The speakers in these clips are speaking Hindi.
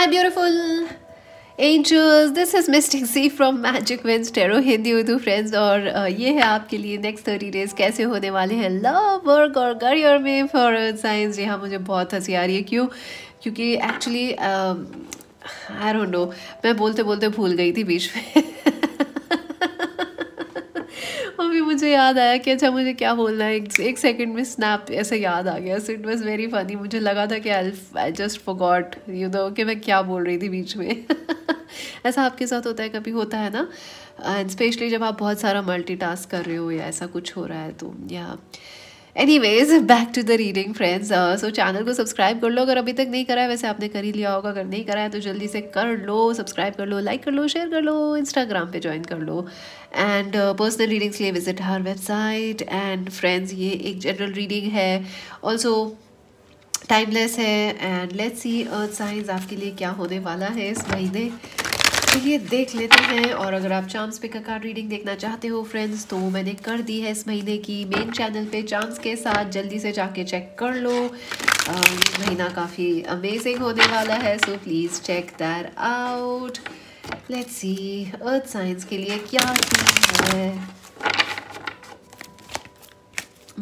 Hi beautiful angels, this is Mystic Sea from Magic Wands Tarot Hindi Urdu friends और ये है आपके लिए next 30 days कैसे होने वाले हैं love, work और career में for signs। जी हाँ, मुझे बहुत हंसी आ रही है। क्योंकि actually I don't know, मैं बोलते बोलते भूल गई थी बीच में अभी मुझे याद आया कि अच्छा मुझे क्या बोलना है, एक सेकंड में स्नैप ऐसे याद आ गया। So it was very funny. मुझे लगा था कि I just forgot you know कि मैं क्या बोल रही थी बीच में ऐसा आपके साथ होता है, कभी होता है ना, एंड स्पेशली जब आप बहुत सारा मल्टीटास्क कर रहे हो या ऐसा कुछ हो रहा है तो। या anyways, back to the reading friends. So channel को सब्सक्राइब कर लो अगर अभी तक नहीं करा है। वैसे आपने कर ही लिया होगा, अगर नहीं करा है तो जल्दी से कर लो, सब्सक्राइब कर लो, लाइक कर लो, शेयर कर लो, इंस्टाग्राम पे ज्वाइन कर लो। एंड पर्सनल रीडिंग्स के लिए visit her website. And friends, ये एक जनरल रीडिंग है, ऑल्सो टाइमलेस है। And let's see earth science आपके लिए क्या होने वाला है इस महीने, ये देख लेते हैं। और अगर आप चांस पे का कार्ड रीडिंग देखना चाहते हो फ्रेंड्स तो मैंने कर दी है इस महीने की मेन चैनल पे चांस के साथ, जल्दी से जाके चेक कर लो। महीना काफ़ी अमेजिंग होने वाला है, so please check that out. Let's see earth science के लिए क्या है।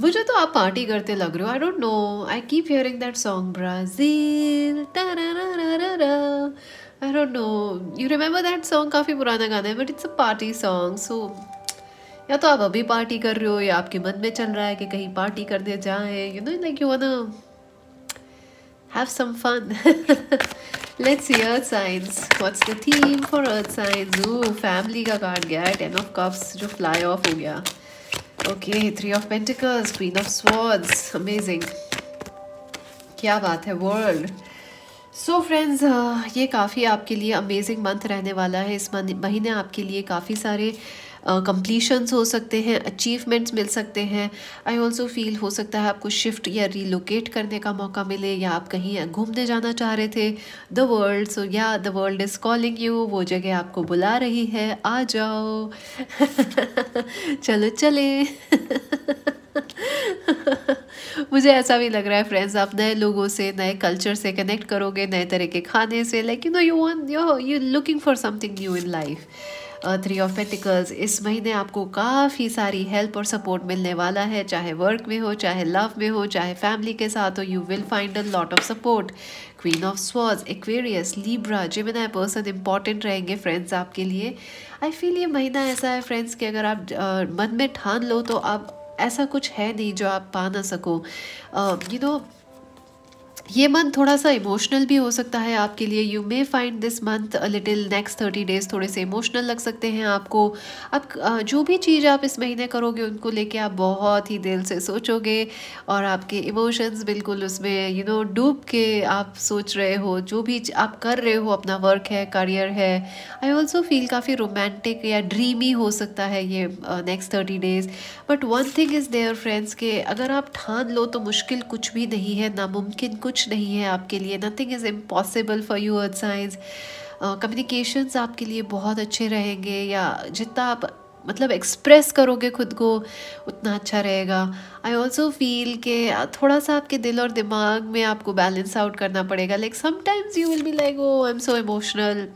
मुझे तो आप पार्टी करते लग रहे हो, I don't know, I keep hearing that song Brazil. I don't know, you remember that song? काफ़ी पुराना गाना है but it's a party song, so या तो आप अभी पार्टी कर रहे हो या आपके मन में चल रहा है कि कहीं पार्टी करने जाएं, you know, like you wanna have some fun Let's see earth signs, what's the theme for earth signs? Ooh, family का कार्ड गया, 10 of cups जो fly off हो गया। Okay, 3 of pentacles, Queen of swords, amazing, क्या बात है world। सो फ्रेंड्स, ये काफ़ी आपके लिए अमेजिंग मंथ रहने वाला है। इस महीने आपके लिए काफ़ी सारे कंप्लीशंस हो सकते हैं, अचीवमेंट्स मिल सकते हैं। आई ऑल्सो फील हो सकता है आपको शिफ्ट या रीलोकेट करने का मौका मिले, या आप कहीं घूमने जाना चाह रहे थे। The world, so yeah the world is calling you, वो जगह आपको बुला रही है, आ जाओ चलो चले मुझे ऐसा भी लग रहा है फ्रेंड्स, आप नए लोगों से, नए कल्चर से कनेक्ट करोगे, नए तरह के खाने से, like you know you want, you looking for something new in life. 3 of pentacles, इस महीने आपको काफ़ी सारी हेल्प और सपोर्ट मिलने वाला है, चाहे वर्क में हो, चाहे लव में हो, चाहे फैमिली के साथ हो, you will find a lot of support. Queen of swords, Aquarius, Libra, Gemini person important रहेंगे फ्रेंड्स आपके लिए। आई फील ये महीना ऐसा है फ्रेंड्स कि अगर आप मन में ठान लो तो आप, ऐसा कुछ है नहीं जो आप पा ना सको। यू नो, ये मंथ थोड़ा सा इमोशनल भी हो सकता है आपके लिए। You may find this month a little, next 30 days थोड़े से इमोशनल लग सकते हैं आपको। आप जो भी चीज़ आप इस महीने करोगे उनको लेके आप बहुत ही दिल से सोचोगे और आपके इमोशंस बिल्कुल उसमें यू नो डूब के आप सोच रहे हो, जो भी आप कर रहे हो, अपना वर्क है, करियर है। आई ऑल्सो फील काफ़ी रोमांटिक या ड्रीमी हो सकता है ये next 30 days। But one thing is there friends के अगर आप ठान लो तो मुश्किल कुछ भी नहीं है, नामुमकिन कुछ नहीं है आपके लिए। Nothing is impossible for you earth science. Communications आपके लिए बहुत अच्छे रहेंगे, या जितना आप मतलब एक्सप्रेस करोगे खुद को उतना अच्छा रहेगा। आई ऑल्सो फील के थोड़ा सा आपके दिल और दिमाग में आपको बैलेंस आउट करना पड़ेगा। Like sometimes you will be like oh I am so emotional,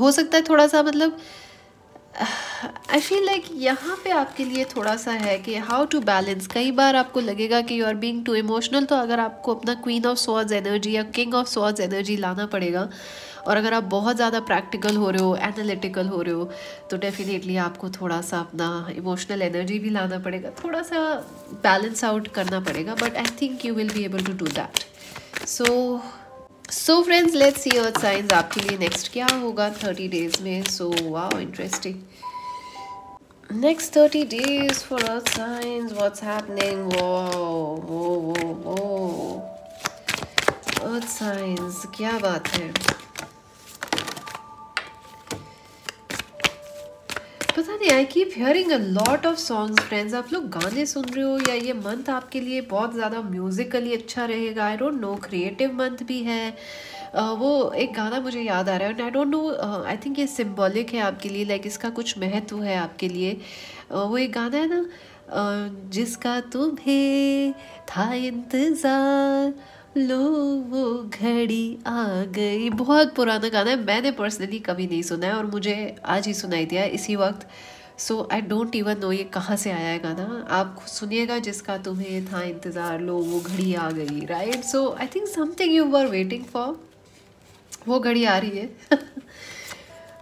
हो सकता है थोड़ा सा, मतलब आई फील लाइक यहाँ पे आपके लिए थोड़ा सा है कि हाउ टू बैलेंस। कई बार आपको लगेगा कि you are being too emotional, तो अगर आपको अपना Queen of swords एनर्जी या King of swords एनर्जी लाना पड़ेगा। और अगर आप बहुत ज़्यादा प्रैक्टिकल हो रहे हो, एनालिटिकल हो रहे हो, तो डेफिनेटली आपको थोड़ा सा अपना इमोशनल एनर्जी भी लाना पड़ेगा, थोड़ा सा बैलेंस आउट करना पड़ेगा। But I think you will be able to do that. So friends, let's see earth science आपके लिए नेक्स्ट क्या होगा 30 days में। So wow, interesting, next 30 days for earth science, what's happening. Wow earth science, क्या बात है, पता नहीं, I keep hearing a lot of songs friends. आप लोग गाने सुन रहे हो, या ये मंथ आपके लिए बहुत ज़्यादा म्यूज़िकली अच्छा रहेगा। I don't know, creative month भी है। वो एक गाना मुझे याद आ रहा है, and I don't know, I think ये सिम्बॉलिक है आपके लिए, लाइक इसका कुछ महत्व है आपके लिए। वो एक गाना है ना, जिसका तुम्हें था इंतज़ार, लो वो घड़ी आ गई। बहुत पुराना गाना है, मैंने पर्सनली कभी नहीं सुना है और मुझे आज ही सुनाई दिया इसी वक्त। So I don't even know ये कहाँ से आया है गाना। आप सुनिएगा, जिसका तुम्हें था इंतज़ार लो वो घड़ी आ गई, right. So I think something you were waiting for, वो घड़ी आ रही है।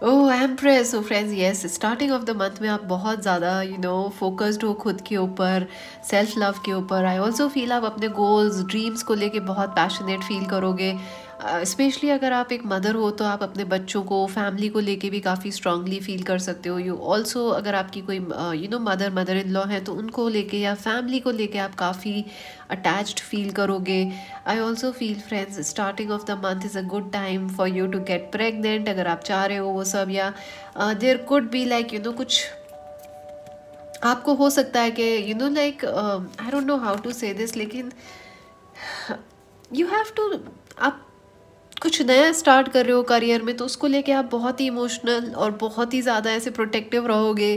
Oh I am press. So friends yes, starting off the month में आप बहुत ज़्यादा यू नो फोकस्ड हो खुद के ऊपर, सेल्फ लव के ऊपर। आई ऑल्सो फील आप अपने गोल्स ड्रीम्स को लेके बहुत पैशनेट फील करोगे। स्पेशली अगर आप एक मदर हो तो आप अपने बच्चों को, फैमिली को लेके भी काफ़ी स्ट्रांगली फील कर सकते हो। यू ऑल्सो अगर आपकी कोई you know mother in law है तो उनको लेके या फैमिली को लेके आप काफ़ी अटैच्ड फील करोगे। I also feel friends starting off the month is a good time for you to get pregnant, अगर आप चाह रहे हो वो सब। या there could be like you know कुछ आपको हो सकता है कि you know like I don't know how to say this, लेकिन यू हैव टू, आप कुछ नया स्टार्ट कर रहे हो करियर में तो उसको लेके आप बहुत ही इमोशनल और बहुत ही ज़्यादा ऐसे प्रोटेक्टिव रहोगे।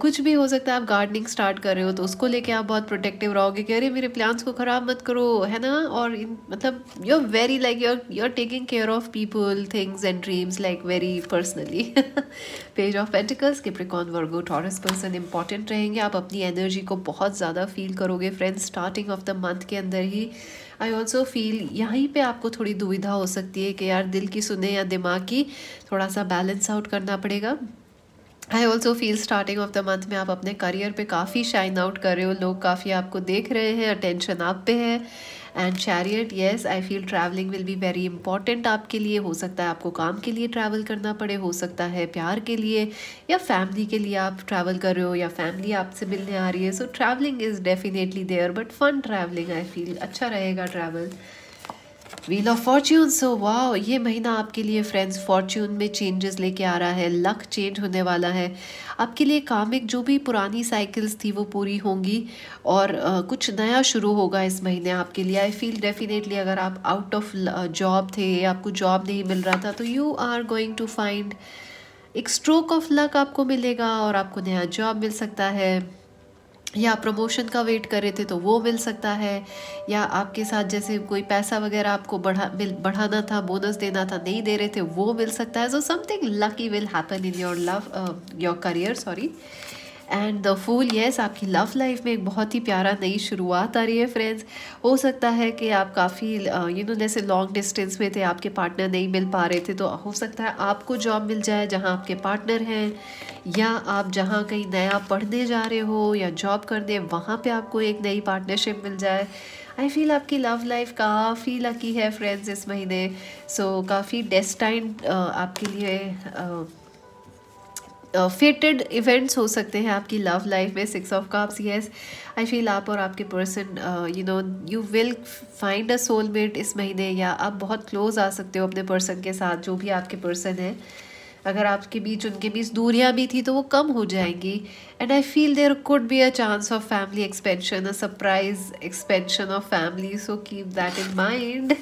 कुछ भी हो सकता है, आप गार्डनिंग स्टार्ट कर रहे हो तो उसको लेके आप बहुत प्रोटेक्टिव रहोगे कि अरे मेरे प्लांट्स को ख़राब मत करो, है ना। और मतलब you are very like you are taking care of people, things and dreams like very personally. Page of pentacles, Capricorn Virgo Taurus person important रहेंगे। आप अपनी एनर्जी को बहुत ज़्यादा फील करोगे friends starting off the month के अंदर ही। आई ऑल्सो फील यहीं पे आपको थोड़ी दुविधा हो सकती है कि यार दिल की सुने या दिमाग की, थोड़ा सा बैलेंस आउट करना पड़ेगा। I also feel starting off the month में आप अपने करियर पे काफ़ी शाइन आउट कर रहे हो, लोग काफ़ी आपको देख रहे हैं, अटेंशन आप पे है। And chariot yes, I feel travelling will be very important आपके लिए। हो सकता है आपको काम के लिए ट्रैवल करना पड़े, हो सकता है प्यार के लिए या फैमिली के लिए आप ट्रैवल कर रहे हो या फैमिली आपसे मिलने आ रही है। So travelling is definitely there, but fun travelling I feel अच्छा रहेगा travel. Wheel of fortune, so wow ये महीना आपके लिए फ्रेंड्स फॉर्च्यून में चेंजेस लेके आ रहा है, लक चेंज होने वाला है आपके लिए। कामिक जो भी पुरानी साइकिल्स थी वो पूरी होंगी और कुछ नया शुरू होगा इस महीने आपके लिए। आई फील डेफिनेटली अगर आप आउट ऑफ जॉब थे, आपको जॉब नहीं मिल रहा था, तो you are going to find एक स्ट्रोक ऑफ लक आपको मिलेगा और आपको नया जॉब मिल सकता है। या प्रमोशन का वेट कर रहे थे तो वो मिल सकता है। या आपके साथ जैसे कोई पैसा वगैरह आपको बढ़ाना था, बोनस देना था, नहीं दे रहे थे, वो मिल सकता है। So something lucky will happen in your love your career sorry. And the fool yes, आपकी लव लाइफ में एक बहुत ही प्यारा नई शुरुआत आ रही है फ्रेंड्स। हो सकता है कि आप काफ़ी यू नो जैसे लॉन्ग डिस्टेंस में थे, आपके पार्टनर नहीं मिल पा रहे थे, तो हो सकता है आपको जॉब मिल जाए जहाँ आपके पार्टनर हैं। या आप जहाँ कहीं नया पढ़ने जा रहे हो या जॉब करने, वहाँ पे आपको एक नई पार्टनरशिप मिल जाए। आई फील आपकी लव लाइफ काफ़ी लकी है फ्रेंड्स इस महीने। सो काफ़ी डेस्टाइंड आपके लिए फेटेड इवेंट्स हो सकते हैं आपकी लव लाइफ में। Six of cups yes, I feel आप और आपके person you know you will find a soulmate इस महीने। या आप बहुत क्लोज आ सकते हो अपने पर्सन के साथ, जो भी आपके पर्सन है। अगर आपके बीच उनके बीच दूरियां भी थी तो वो कम हो जाएंगी। And I feel there could be a chance of family expansion, a surprise expansion of family, so keep that in mind.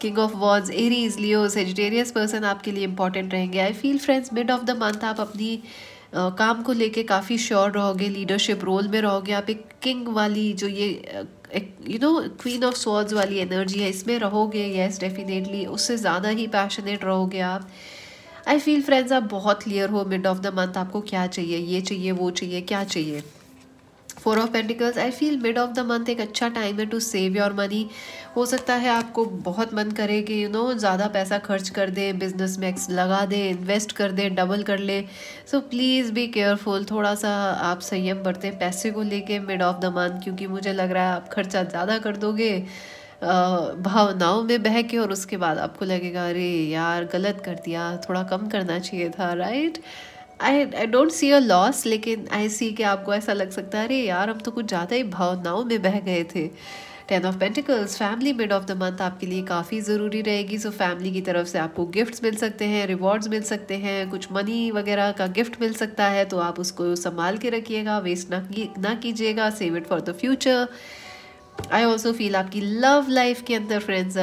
King of wands, Aries, Leo, Sagittarius person आपके लिए इंपॉर्टेंट रहेंगे। I feel friends mid of the month आप अपनी काम को लेके काफ़ी श्योर रहोगे, लीडरशिप रोल में रहोगे। आप एक किंग वाली जो ये you know queen of swords वाली एनर्जी है, इसमें रहोगे। येस डेफिनेटली उससे ज़्यादा ही पैशनेट रहोगे आप। आई फील फ्रेंड्स आप बहुत क्लियर हो मिड ऑफ द मंथ, आपको क्या चाहिए, ये चाहिए, वो चाहिए, क्या चाहिए। Four of pentacles, I feel mid of the month एक अच्छा टाइम है टू सेव योर मनी। हो सकता है आपको बहुत मन करे कि यू नो ज़्यादा पैसा खर्च कर दे, बिजनेस में लगा दे, इन्वेस्ट कर दे, डबल कर ले। सो प्लीज़ बी केयरफुल, थोड़ा सा आप संयम बरतें पैसे को लेके मिड ऑफ द मंथ, क्योंकि मुझे लग रहा है आप खर्चा ज़्यादा कर दोगे भावनाओं में बह के, और उसके बाद आपको लगेगा अरे यार गलत कर दिया, थोड़ा कम करना चाहिए था, right. I don't see a loss, लेकिन आई सी कि आपको ऐसा लग सकता है अरे यार हम तो कुछ ज़्यादा ही भावनाओं में बह गए थे। Ten of pentacles, family mid of the month आपके लिए काफ़ी ज़रूरी रहेगी। सो फैमिली की तरफ से आपको गिफ्ट्स मिल सकते हैं, रिवॉर्ड्स मिल सकते हैं, कुछ मनी वगैरह का गिफ्ट मिल सकता है, तो आप उसको संभाल के रखिएगा, वेस्ट ना कीजिएगा, save it for the future. I also feel आपकी लव लाइफ के अंदर फ्रेंड्स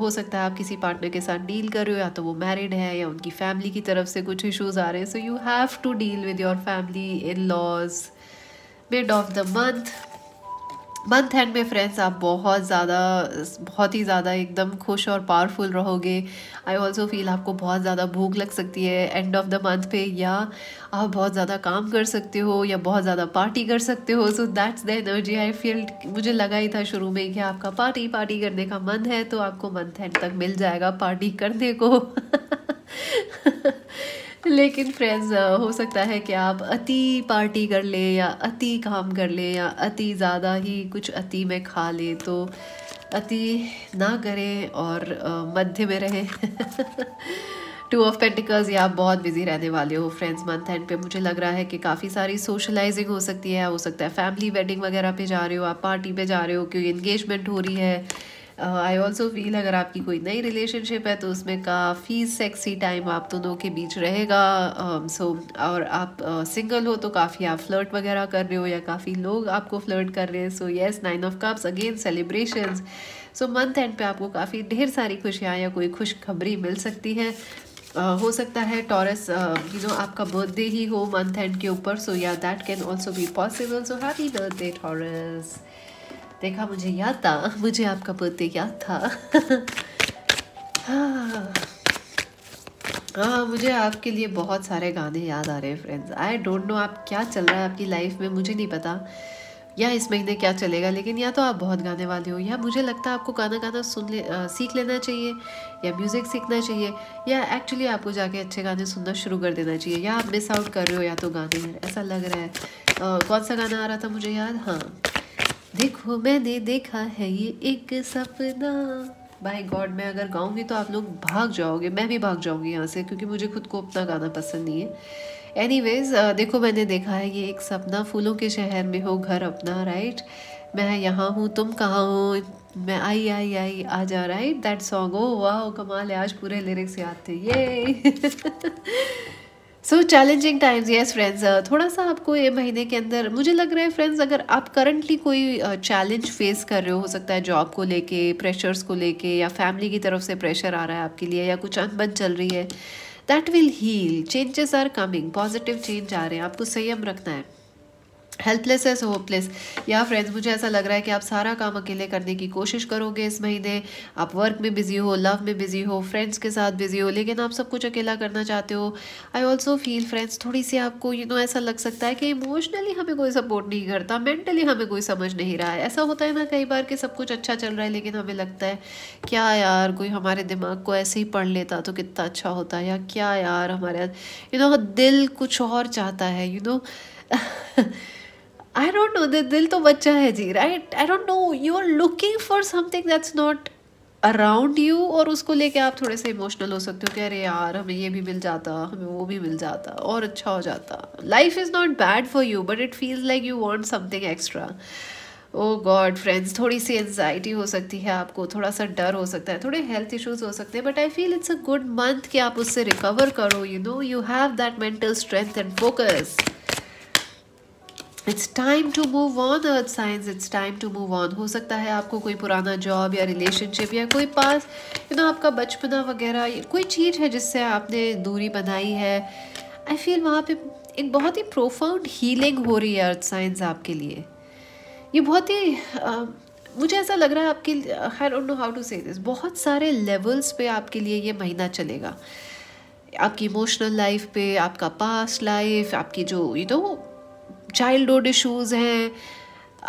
हो सकता है आप किसी पार्टनर के साथ डील कर रहे हो, या तो वो मैरिड है या उनकी फैमिली की तरफ से कुछ इश्यूज़ आ रहे हैं। So you have to deal with your family in laws, mid of the month end में फ्रेंड्स आप बहुत ही ज़्यादा एकदम खुश और पावरफुल रहोगे। आई ऑल्सो फील आपको बहुत ज़्यादा भूख लग सकती है एंड ऑफ द मंथ पे, या आप बहुत ज़्यादा काम कर सकते हो या बहुत ज़्यादा पार्टी कर सकते हो। So that's the energy I feel. मुझे लगा ही था शुरू में कि आपका पार्टी करने का मन है, तो आपको मंथ एंड तक मिल जाएगा पार्टी करने को। लेकिन फ्रेंड्स हो सकता है कि आप अति पार्टी कर लें या अति काम कर लें या अति ज़्यादा ही कुछ अति में खा लें, तो अति ना करें और मध्य में रहें। टू ऑफ पेंटिकल्स, या आप बहुत बिजी रहने वाले हो फ्रेंड्स मंथ एंड पे। मुझे लग रहा है कि काफ़ी सारी सोशलाइजिंग हो सकती है, हो सकता है फैमिली वेडिंग वगैरह पे जा रहे हो आप, पार्टी पे जा रहे हो, क्योंकि इंगेजमेंट हो रही है। आई ऑल्सो फील अगर आपकी कोई नई रिलेशनशिप है तो उसमें काफ़ी सेक्सी टाइम आप दोनों के बीच रहेगा। और आप सिंगल हो तो काफ़ी आप फ्लर्ट वगैरह कर रहे हो या काफ़ी लोग आपको फ्लर्ट कर रहे हैं। So yes, 9 of cups again celebrations. So month end पे आपको काफ़ी ढेर सारी खुशियाँ या कोई खुशखबरी मिल सकती है। हो सकता है टॉरस आपका बर्थडे ही हो मंथ एंड के ऊपर। So yeah that can also be possible. So happy birthday Taurus. देखा, मुझे याद था, मुझे आपका बर्थडे याद था। हाँ, मुझे आपके लिए बहुत सारे गाने याद आ रहे हैं फ्रेंड्स। आई डोंट नो आप क्या चल रहा है आपकी लाइफ में, मुझे नहीं पता या इस महीने क्या चलेगा, लेकिन या तो आप बहुत गाने वाले हो या मुझे लगता है आपको गाना गाना सीख लेना चाहिए या म्यूज़िक सीखना चाहिए, या एक्चुअली आपको जाके अच्छे गाने सुनना शुरू कर देना चाहिए, या आप मिस आउट कर रहे हो या तो गाने में, ऐसा लग रहा है। कौन सा गाना आ रहा था मुझे याद, हाँ, देखो मैंने देखा है ये एक सपना। बाय गॉड, मैं अगर गाऊंगी तो आप लोग भाग जाओगे, मैं भी भाग जाऊंगी यहाँ से, क्योंकि मुझे खुद को अपना गाना पसंद नहीं है। एनीवेज, देखो मैंने देखा है ये एक सपना, फूलों के शहर में हो घर अपना, राइट। मैं यहाँ हूँ तुम कहाँ हो, मैं आई आई आई आ जा, राइट, दैट सॉन्ग। ओ वाह, कमाल है, आज पूरे लिरिक्स याद थे, ये। So challenging times, yes friends. थोड़ा सा आपको ये महीने के अंदर मुझे लग रहा है फ्रेंड्स, अगर आप करंटली कोई चैलेंज फेस कर रहे हो सकता है जॉब को लेके, प्रेशर्स को लेके, या फैमिली की तरफ से प्रेशर आ रहा है आपके लिए, या कुछ अनबन चल रही है, that will heal. Changes are coming, positive change आ रहे हैं, आपको संयम रखना है। हेल्पलेस है, होपलेस। या फ्रेंड्स मुझे ऐसा लग रहा है कि आप सारा काम अकेले करने की कोशिश करोगे इस महीने। आप वर्क में बिजी हो, लव में बिजी हो, फ्रेंड्स के साथ बिजी हो, लेकिन आप सब कुछ अकेला करना चाहते हो। आई ऑल्सो फील फ्रेंड्स, थोड़ी सी आपको ऐसा लग सकता है कि इमोशनली हमें कोई सपोर्ट नहीं करता, मेंटली हमें कोई समझ नहीं रहा है। ऐसा होता है ना कई बार कि सब कुछ अच्छा चल रहा है, लेकिन हमें लगता है क्या यार, कोई हमारे दिमाग को ऐसे ही पढ़ लेता तो कितना अच्छा होता है, या क्या यार हमारे दिल कुछ और चाहता है, आई डोंट नो, दिल तो बच्चा है जी, right. I don't know, you are looking for something that's not around you, और उसको लेके आप थोड़े से इमोशनल हो सकते हो कि अरे यार हमें ये भी मिल जाता, हमें वो भी मिल जाता और अच्छा हो जाता। Life is not bad for you but it feels like you want something extra. Oh God friends, थोड़ी सी एन्जाइटी हो सकती है आपको, थोड़ा सा डर हो सकता है, थोड़े हेल्थ इश्यूज़ हो सकते हैं, but I feel it's a good month कि आप उससे रिकवर करो। You have that mental strength and focus. It's time to move on earth science, it's time to move on. हो सकता है आपको कोई पुराना जॉब या रिलेशनशिप या कोई पास आपका बचपना वगैरह कोई चीज़ है जिससे आपने दूरी बनाई है। आई फील वहाँ पे एक बहुत ही प्रोफाउंड हीलिंग हो रही है अर्थ साइंस आपके लिए। ये बहुत ही मुझे ऐसा लग रहा है आपके, I don't know how to say this, बहुत सारे लेवल्स पे आपके लिए ये महीना चलेगा। आपकी इमोशनल लाइफ पे, आपका पास्ट लाइफ, आपकी जो चाइल्डहुड इश्यूज़ हैं,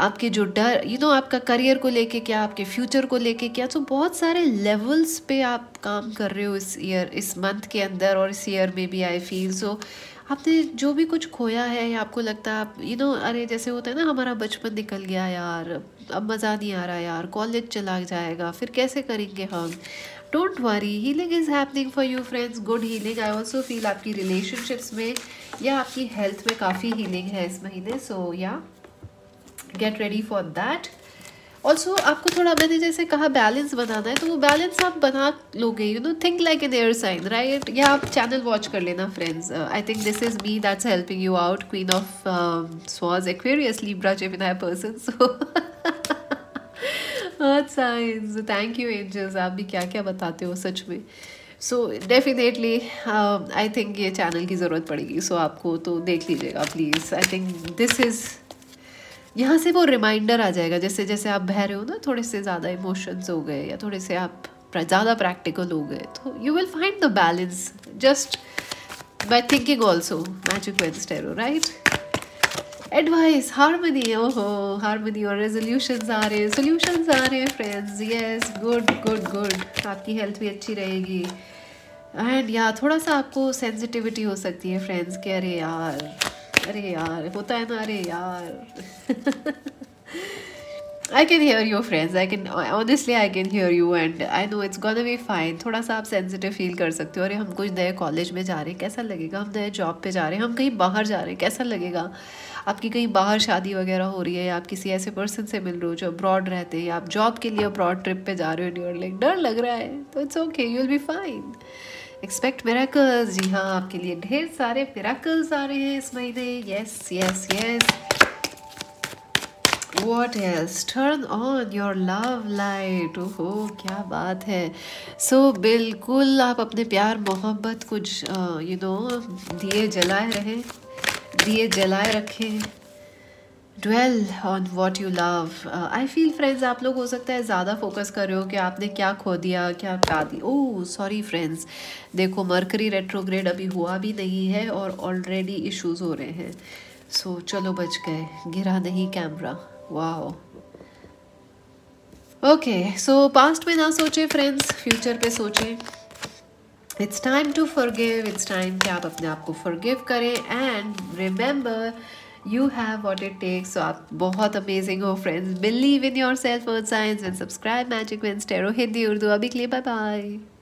आपके जो डर, आपका करियर को लेके क्या, आपके फ्यूचर को लेके क्या। तो बहुत सारे लेवल्स पे आप काम कर रहे हो इस ईयर, इस मंथ के अंदर और इस ईयर में भी। आई फील सो आपने जो भी कुछ खोया है या आपको लगता है आप अरे जैसे होता है ना, हमारा बचपन निकल गया यार, अब मज़ा नहीं आ रहा यार, कॉलेज चला जाएगा, फिर कैसे करेंगे हम। Don't worry, healing is happening for you friends, good healing. I also feel आपकी रिलेशनशिप्स में या आपकी हेल्थ में काफ़ी हीलिंग है इस महीने। So yeah get ready for that. Also आपको थोड़ा, मैंने जैसे कहा बैलेंस बनाना है, तो वो बैलेंस आप बना लोगे। Think like an air sign, right. या आप चैनल वॉच कर लेना friends, I think this is me that's helping you out. Queen of swords, Aquarius, Libra, Gemini person, so earth science. Thank you angels, आप भी क्या क्या बताते हो सच में। सो डेफिनेटली आई थिंक ये चैनल की ज़रूरत पड़ेगी, सो आपको तो देख लीजिएगा please. I think this is यहाँ से वो रिमाइंडर आ जाएगा। जैसे जैसे आप बह रहे हो ना, थोड़े से ज़्यादा इमोशंस हो गए या थोड़े से आप ज़्यादा प्रैक्टिकल हो गए, तो you will find the balance just by thinking also. Magic wands tarot, right? Advice, harmony. ओहो, हारमोनी और रेजोल्यूशंस आ रहे हैं, सोल्यूशंस आ रहे हैं friends. Yes, good good good. आपकी हेल्थ भी अच्छी रहेगी एंड या थोड़ा सा आपको सेंसिटिविटी हो सकती है फ्रेंड्स के अरे यार होता है ना, अरे यार। I can hear you friends, I can honestly I can hear you and I know it's gonna be fine. थोड़ा सा आप सेंसिटिव फील कर सकते हो। अरे हम कुछ नए कॉलेज में जा रहे हैं, कैसा लगेगा? हम नए जॉब पे जा रहे हैं, हम कहीं बाहर जा रहे हैं, कैसा लगेगा? आपकी कहीं बाहर शादी वगैरह हो रही है या आप किसी ऐसे पर्सन से मिल रहे हो जो अब्रॉड रहते हैं या आप जॉब के लिए अब्रॉड ट्रिप पे जा रहे हो, यूर लाइक डर लग रहा है, तो it's okay, you will be fine. Expect miracles. जी हाँ, आपके लिए ढेर सारे मिरेकल्स आ रहे हैं इस महीने। Yes yes yes. What else? Turn on your love light. ओहो, क्या बात है। So, बिल्कुल आप अपने प्यार मोहब्बत कुछ यू नो दिए जलाए रखें। Dwell on what you love. I feel friends आप लोग हो सकता है ज़्यादा फोकस कर रहे हो कि आपने क्या खो दिया, क्या पा दी। ओह सॉरी फ्रेंड्स, देखो मरकरी रेट्रोग्रेड अभी हुआ भी नहीं है और ऑलरेडी इश्यूज़ हो रहे हैं। सो चलो बच गए, गिरा नहीं camera. Wow, okay. So past में ना सोचें फ्रेंड्स, फ्यूचर पे सोचें। It's time to forgive, it's time कि आप अपने आप को फॉरगिव करें and remember you have what it takes. So आप बहुत अमेजिंग हो फ्रेंड्स। बिलीव इन योरसेल्फ और science and subscribe magic wands tarot Hindi Urdu अभी के लिए। Bye bye.